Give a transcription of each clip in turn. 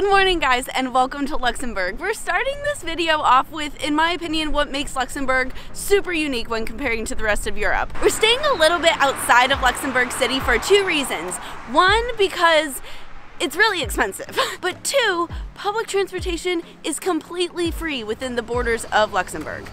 Good morning guys and welcome to Luxembourg. We're starting this video off with, in my opinion, what makes Luxembourg super unique when comparing to the rest of Europe. We're staying a little bit outside of Luxembourg City for two reasons. One, because it's really expensive. But two, public transportation is completely free within the borders of Luxembourg.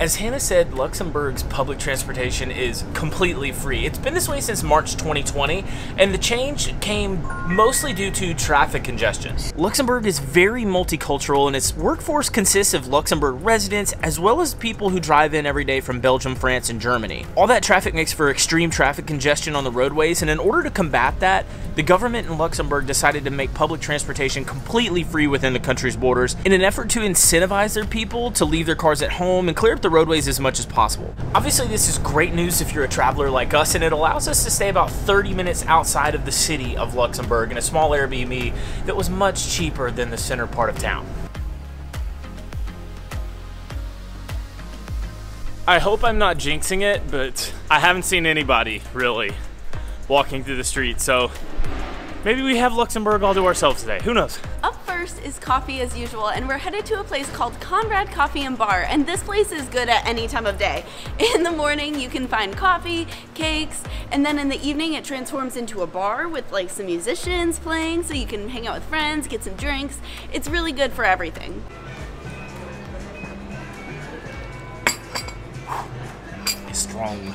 As Hannah said, Luxembourg's public transportation is completely free. It's been this way since March 2020, and the change came mostly due to traffic congestion. Luxembourg is very multicultural, and its workforce consists of Luxembourg residents as well as people who drive in every day from Belgium, France, and Germany. All that traffic makes for extreme traffic congestion on the roadways, and in order to combat that, the government in Luxembourg decided to make public transportation completely free within the country's borders in an effort to incentivize their people to leave their cars at home and clear up the roadways as much as possible. Obviously, this is great news if you're a traveler like us, and it allows us to stay about 30 minutes outside of the city of Luxembourg in a small Airbnb that was much cheaper than the center part of town. I hope I'm not jinxing it, but I haven't seen anybody really walking through the street, so maybe we have Luxembourg all to ourselves today. Who knows? Up first is coffee as usual, and we're headed to a place called Konrad Coffee and Bar, and this place is good at any time of day. In the morning, you can find coffee, cakes, and then in the evening, it transforms into a bar with like some musicians playing, so you can hang out with friends, get some drinks. It's really good for everything. It's strong.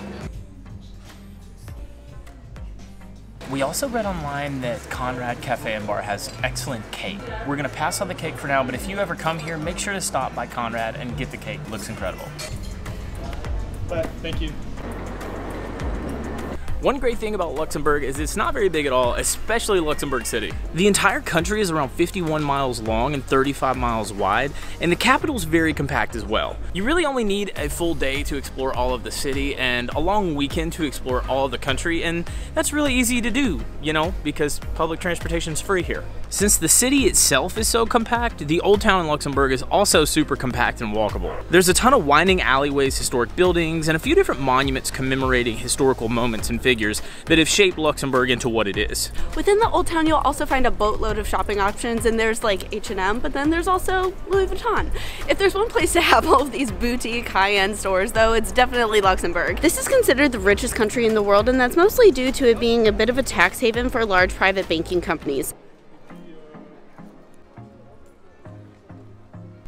We also read online that Konrad Cafe and Bar has excellent cake. We're gonna pass on the cake for now, but if you ever come here, make sure to stop by Konrad and get the cake. It looks incredible. But thank you. One great thing about Luxembourg is it's not very big at all, especially Luxembourg City. The entire country is around 51 miles long and 35 miles wide, and the capital is very compact as well. You really only need a full day to explore all of the city and a long weekend to explore all of the country, and that's really easy to do, you know, because public transportation is free here. Since the city itself is so compact, the Old Town in Luxembourg is also super compact and walkable. There's a ton of winding alleyways, historic buildings, and a few different monuments commemorating historical moments and figures that have shaped Luxembourg into what it is. Within the Old Town, you'll also find a boatload of shopping options, and there's like H&M, but then there's also Louis Vuitton. If there's one place to have all of these boutique high-end stores though, it's definitely Luxembourg. This is considered the richest country in the world, and that's mostly due to it being a bit of a tax haven for large private banking companies.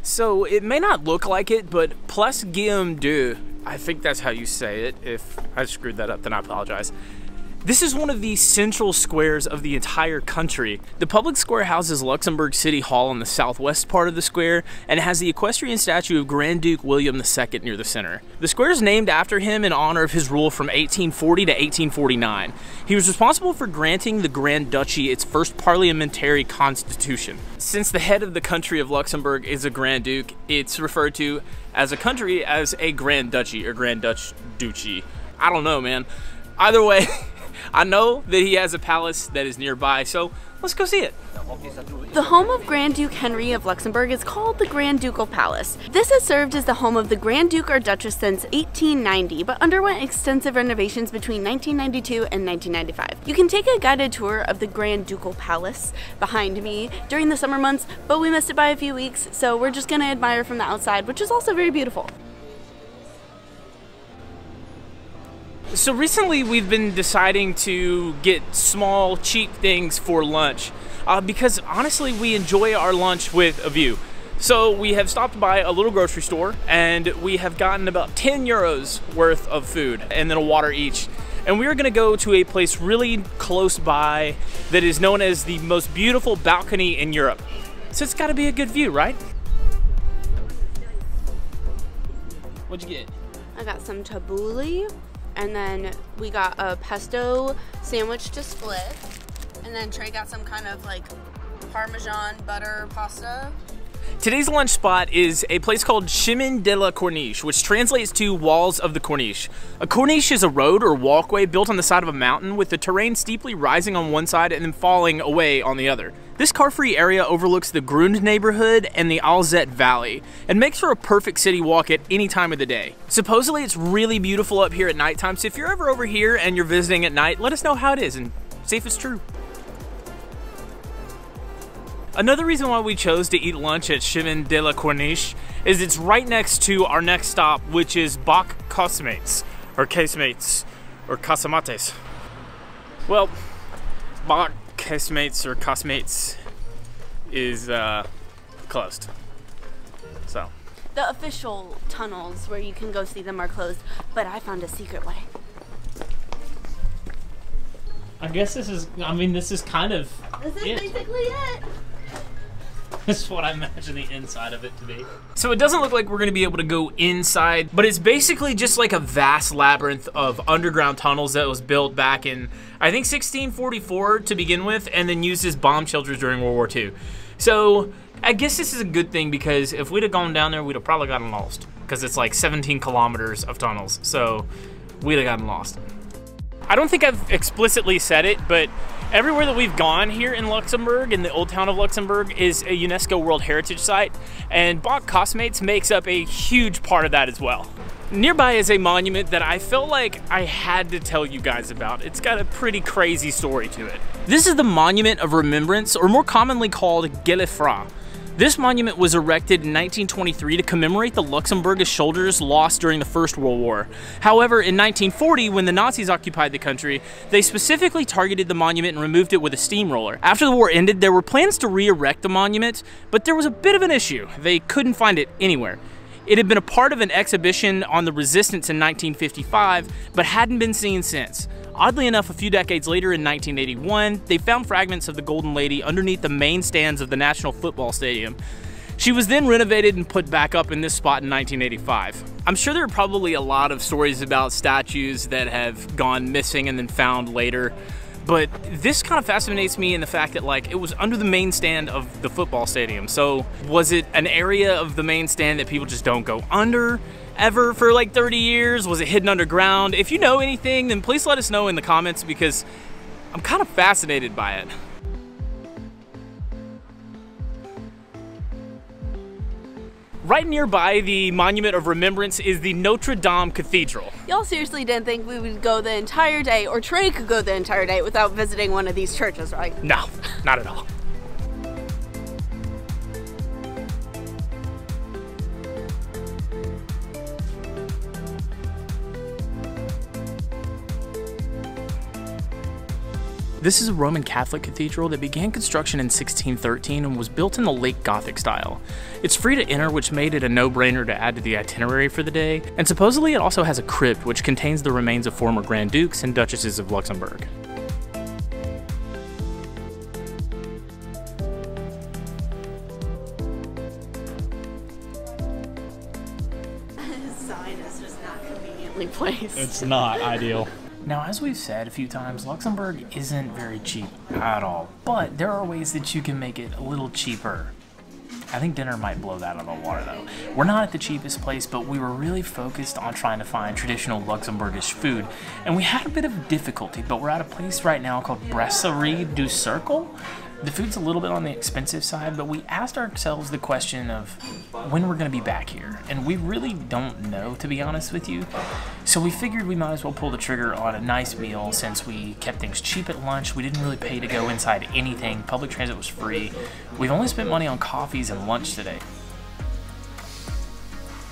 So it may not look like it, but Place Guillaume II, I think that's how you say it. If I screwed that up, then I apologize. This is one of the central squares of the entire country. The public square houses Luxembourg City Hall in the southwest part of the square, and has the equestrian statue of Grand Duke William II near the center. The square is named after him in honor of his rule from 1840 to 1849. He was responsible for granting the Grand Duchy its first parliamentary constitution. Since the head of the country of Luxembourg is a Grand Duke, it's referred to as a country as a Grand Duchy or Grand Duchy. I don't know, man. Either way, I know that he has a palace that is nearby, so let's go see it. The home of Grand Duke Henry of Luxembourg is called the Grand Ducal Palace. This has served as the home of the Grand Duke or Duchess since 1890, but underwent extensive renovations between 1992 and 1995. You can take a guided tour of the Grand Ducal Palace behind me during the summer months, but we missed it by a few weeks, so we're just gonna admire from the outside, which is also very beautiful. So recently we've been deciding to get small, cheap things for lunch because honestly we enjoy our lunch with a view. So we have stopped by a little grocery store and we have gotten about 10 euros worth of food and then a water each. And we are gonna go to a place really close by that is known as the most beautiful balcony in Europe. So it's gotta be a good view, right? What'd you get? I got some tabbouleh. And then we got a pesto sandwich to split. And then Trey got some kind of like Parmesan butter pasta. Today's lunch spot is a place called Chemin de la Corniche, which translates to walls of the Corniche. A corniche is a road or walkway built on the side of a mountain with the terrain steeply rising on one side and then falling away on the other. This car-free area overlooks the Grund neighborhood and the Alzette Valley and makes for a perfect city walk at any time of the day. Supposedly it's really beautiful up here at nighttime, so if you're ever over here and you're visiting at night, let us know how it is and see if it's true. Another reason why we chose to eat lunch at Chemin de la Corniche is it's right next to our next stop, which is Bock Casemates, or Casemates, or Casemates. Well, Bock Casemates or Casemates is closed. So the official tunnels where you can go see them are closed, but I found a secret way. I guess this is, I mean, this is kind of basically it. That's what I imagine the inside of it to be. So it doesn't look like we're gonna be able to go inside, but it's basically just like a vast labyrinth of underground tunnels that was built back in, I think 1644 to begin with, and then used as bomb shelters during World War II. So I guess this is a good thing, because if we'd have gone down there, we'd have probably gotten lost, because it's like 17 kilometers of tunnels. So we'd have gotten lost. I don't think I've explicitly said it, but everywhere that we've gone here in Luxembourg, in the old town of Luxembourg, is a UNESCO World Heritage Site, and Bock Casemates makes up a huge part of that as well. Nearby is a monument that I felt like I had to tell you guys about. It's got a pretty crazy story to it. This is the Monument of Remembrance, or more commonly called Gëlle Fra. This monument was erected in 1923 to commemorate the Luxembourgish soldiers lost during the First World War. However, in 1940, when the Nazis occupied the country, they specifically targeted the monument and removed it with a steamroller. After the war ended, there were plans to re-erect the monument, but there was a bit of an issue. They couldn't find it anywhere. It had been a part of an exhibition on the resistance in 1955, but hadn't been seen since. Oddly enough, a few decades later in 1981, they found fragments of the Golden Lady underneath the main stands of the National Football Stadium. She was then renovated and put back up in this spot in 1985. I'm sure there are probably a lot of stories about statues that have gone missing and then found later, but this kind of fascinates me in the fact that, like, it was under the main stand of the football stadium. So was it an area of the main stand that people just don't go under ever for like 30 years? Was it hidden underground? If you know anything, then please let us know in the comments, because I'm kind of fascinated by it. Right nearby the Monument of Remembrance is the Notre Dame Cathedral. Y'all seriously didn't think we would go the entire day, or Trey could go the entire day without visiting one of these churches, right? No, not at all. This is a Roman Catholic cathedral that began construction in 1613 and was built in the late Gothic style. It's free to enter, which made it a no-brainer to add to the itinerary for the day, and supposedly it also has a crypt which contains the remains of former Grand Dukes and Duchesses of Luxembourg. This sign is just not conveniently placed. It's not ideal. Now, as we've said a few times, Luxembourg isn't very cheap at all, but there are ways that you can make it a little cheaper. I think dinner might blow that out of the water, though. We're not at the cheapest place, but we were really focused on trying to find traditional Luxembourgish food, and we had a bit of difficulty, but we're at a place right now called Brasserie du Cercle. The food's a little bit on the expensive side, but we asked ourselves the question of when we're gonna be back here. And we really don't know, to be honest with you. So we figured we might as well pull the trigger on a nice meal, since we kept things cheap at lunch. We didn't really pay to go inside anything. Public transit was free. We've only spent money on coffees and lunch today.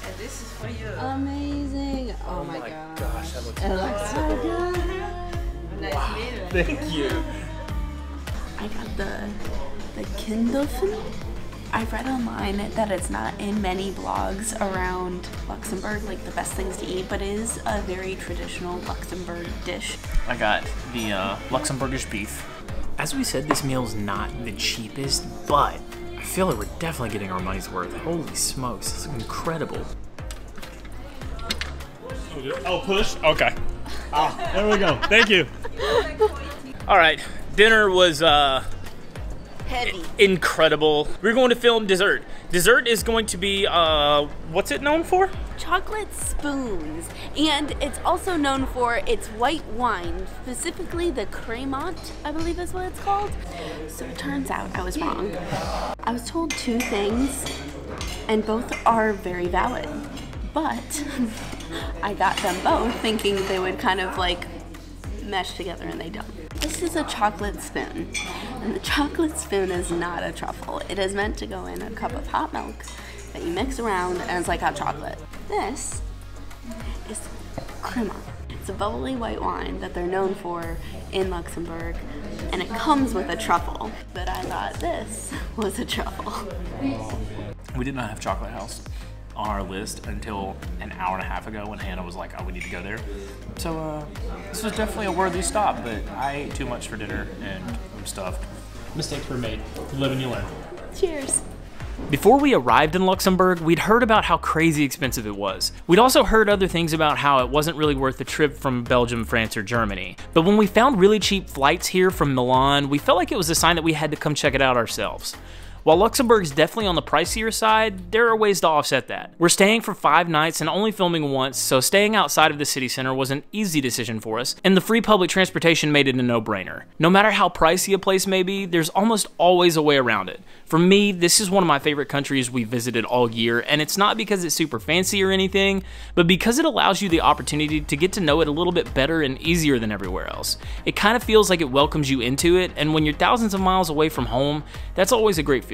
And this is for you. Amazing. Oh my gosh. That looks good. Nice meal. Thank you. I got the Kinderfin. I've read online that it's not in many blogs around Luxembourg, like the best things to eat, but it is a very traditional Luxembourg dish. I got the Luxembourgish beef. As we said, this meal's not the cheapest, but I feel like we're definitely getting our money's worth. Holy smokes, this is incredible. Oh, push? Okay. Ah, there we go. Thank you. All right. Dinner was heavy. Incredible. We're going to film dessert. Dessert is going to be, what's it known for? Chocolate spoons. And it's also known for its white wine, specifically the Cremant, I believe is what it's called. So it turns out I was wrong. I was told two things, and both are very valid. But I got them both thinking they would kind of like mesh together, and they don't. This is a chocolate spoon. And the chocolate spoon is not a truffle. It is meant to go in a cup of hot milk that you mix around, and it's like hot chocolate. This is Cremant. It's a bubbly white wine that they're known for in Luxembourg, and it comes with a truffle. But I thought this was a truffle. We did not have Chocolate House on our list until an hour and a half ago when Hannah was like, oh, we need to go there. So this was definitely a worthy stop, but I ate too much for dinner and I'm stuffed. Mistakes were made. You live and you learn. Cheers. Before we arrived in Luxembourg, we'd heard about how crazy expensive it was. We'd also heard other things about how it wasn't really worth the trip from Belgium, France, or Germany. But when we found really cheap flights here from Milan, we felt like it was a sign that we had to come check it out ourselves. While Luxembourg's definitely on the pricier side, there are ways to offset that. We're staying for 5 nights and only filming once, so staying outside of the city center was an easy decision for us, and the free public transportation made it a no-brainer. No matter how pricey a place may be, there's almost always a way around it. For me, this is one of my favorite countries we visited all year, and it's not because it's super fancy or anything, but because it allows you the opportunity to get to know it a little bit better and easier than everywhere else. It kind of feels like it welcomes you into it, and when you're thousands of miles away from home, that's always a great feeling.